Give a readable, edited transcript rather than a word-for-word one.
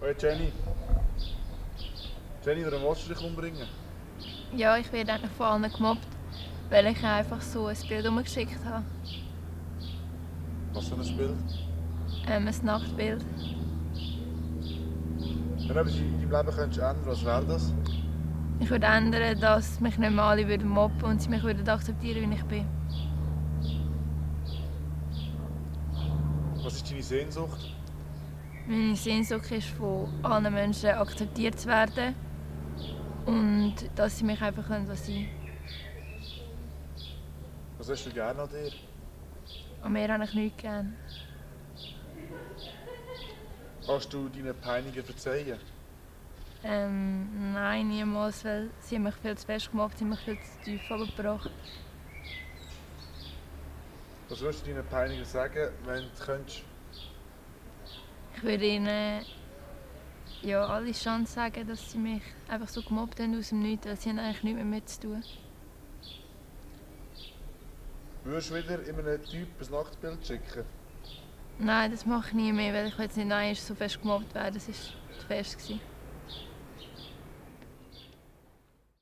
Hey Jenny. Jenny, warum willst du dich umbringen? Ja, ich werde eigentlich von allen gemobbt, weil ich einfach so ein Bild umgeschickt habe. Was für ein Bild? Ein Nachtbild. Wenn du etwas in deinem Leben könntest ändern, was wäre das? Ich würde ändern, dass mich nicht mehr alle mobben und sie mich akzeptieren, wie ich bin. Was ist deine Sehnsucht? Meine Sehnsucht ist, von allen Menschen akzeptiert zu werden und dass sie mich einfach sein können. Was hast du gerne an dir? An mir habe ich nichts gerne. Kannst du deinen Peiniger verzeihen? Nein, niemals, weil sie haben mich viel zu fest gemacht, sie haben mich viel zu tief runtergebracht. Was würdest du deinen Peinigern sagen, wenn du könntest? Ich würde ihnen ja, alle Chance sagen, dass sie mich einfach so gemobbt haben aus dem Nichts, weil sie haben eigentlich nichts mehr mit zu tun. Würdest du wieder in einem Typ ein Nachtbild schicken? Nein, das mache ich nie mehr, weil ich jetzt nicht so fest gemobbt werde. Das war zu fest.